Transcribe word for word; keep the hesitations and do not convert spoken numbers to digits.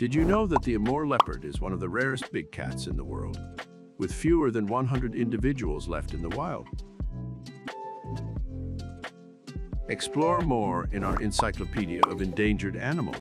Did you know that the Amur leopard is one of the rarest big cats in the world, with fewer than one hundred individuals left in the wild? Explore more in our Encyclopedia of Endangered Animals.